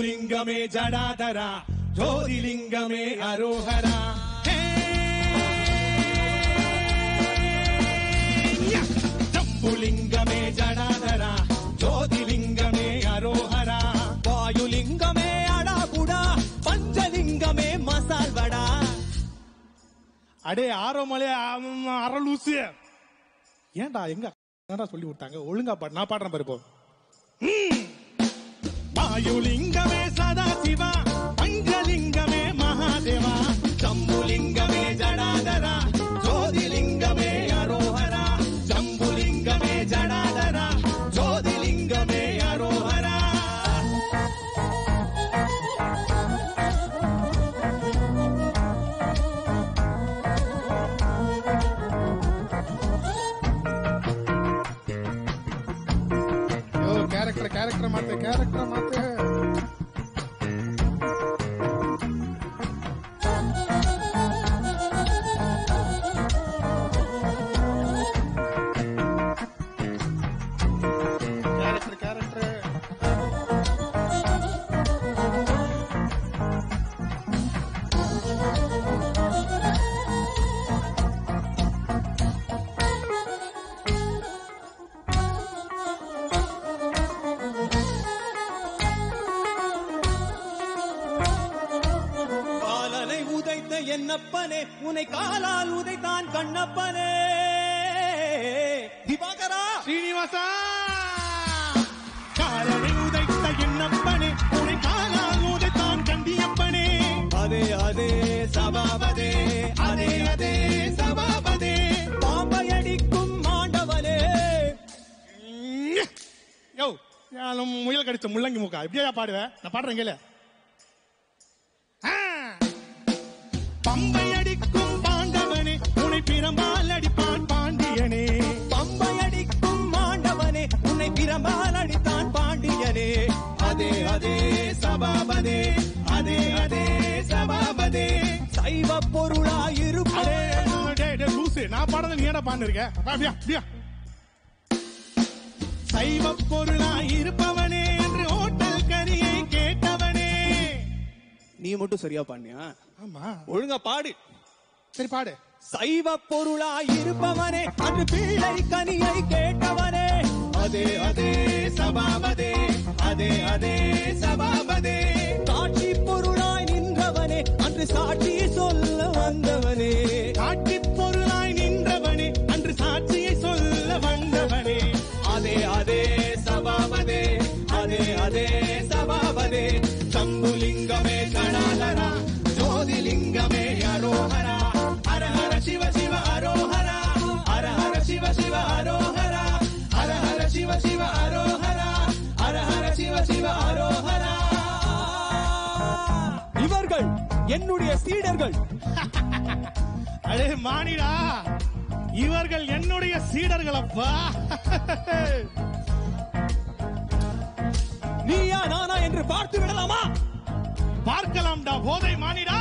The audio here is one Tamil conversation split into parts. जंबुलिंगमे जडाधरा ज्योतिर्लिंगमे अरोहरा। जंबुलिंगमे जडाधरा ज्योतिर्लिंगमे अरोहरा। वायुलिंगमे अड़ाबुड़ा पंचलिंगमे मसाल बड़ा। अड़े आरो मले अरलूसी ஏன்டா எங்க என்னடா சொல்லி விட்டாங்க ஒழுங்கா பாடு நான் பாடுறேன் பாரு போ। வாயுலிங்கமே சதாசிவா பங்கலிங்கமே மகாதேவா। ஜம்புலிங்கமே ஜடாதரா ஜோதிலிங்கமே அரோஹரா। ஜம்புலிங்கமே ஜடாதரா ஜோதிலிங்கமே அரோஹரா। कैरेक्टर मारते हैं। उन्हें कालाल उदयतान कण्णपने दिवाकरा श्रीनिवासा। कालने उदयत एन्नपने उन्हें कालाल उदयतान कंडियपने। अदे अदे सबाबदे अदे अदे सबाबदे पांबयडिक्कुम मांडवले। यो यालो मुयल कडिच्च मुल्लंगी मुका इप्पडिया पाडुवे ना पाडरेन केले। अदे अदे सबाबदे अदे अदे सबाबदे सैव पोरुळाय इरुपडे। டேய் டேய் லூசு நான் பாடுறது நீ ஏடா பான்னு இருக்க வா அப்படியே அப்படியே। சைவ பொருளாய் இருப்பவனே என்று ஹோட்டல் கரியை கேட்டவனே। நீ மட்டும் சரியா பாண்ணியா? ஆமா ஒழுங்கா பாடு சரி பாடு। சைவ பொருளாய் இருப்பவனே என்று பிள்ளை கனியை கேட்டவனே। अदे अदे सबाबदे अदे अदे सबाबदे काट्टी पोरुळाय निंद्रवने अंद्र साक्षी सोल्ल वंदवने। काट्टी पोरुळाय निंद्रवने अंद्र साक्षी सोल्ल वंदवने। अदे अदे सबाबदे अदे अदे सबाबदे जंबुलिंगमे जडाधरा ज्योतिर्लिंगमे अरोहरा। हर हर शिव शिव अरोहरा। हर हर शिव शिव अरोहरा। हर हर शिव शिव अरोहरा। हर हर शिव शिव अरोहरा। இவர்கள் என்னுடைய சீடர்கள்। அடே மானிடா இவர்கள் என்னுடைய சீடர்கள் அப்பா। நீயா நானா என்று பார்த்து விடலாமா? பார்க்கலாம்டா போதை மானிடா।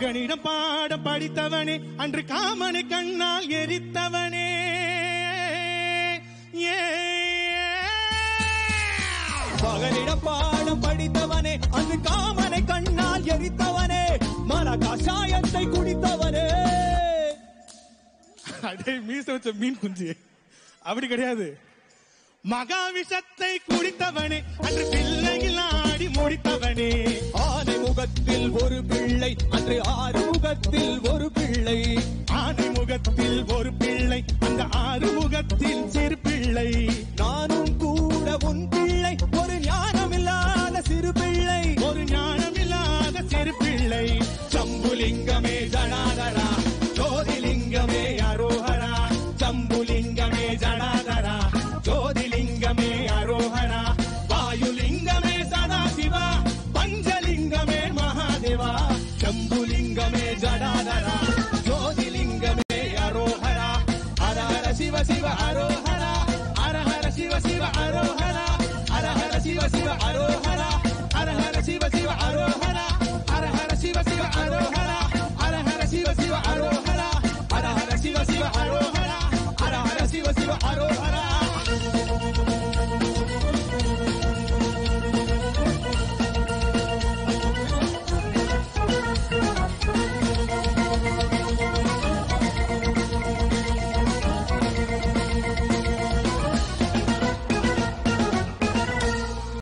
மகனிடம் பாட படித்தவனே அன்று காமனை கண்ணால் எரித்தவனே। மகனிடம் பாட படித்தவனே அன்று காமனை கண்ணால் எரித்தவனே। அதே மீசை வச்ச மீன் குஞ்சி அப்படி கிடையாது மகா விஷத்தை குடித்தவனே அன்று பிள்ளையில் ஆடி முடித்தவனே ஆதி முகத்தில் ஒரு பிள்ளை அன்று ஆறு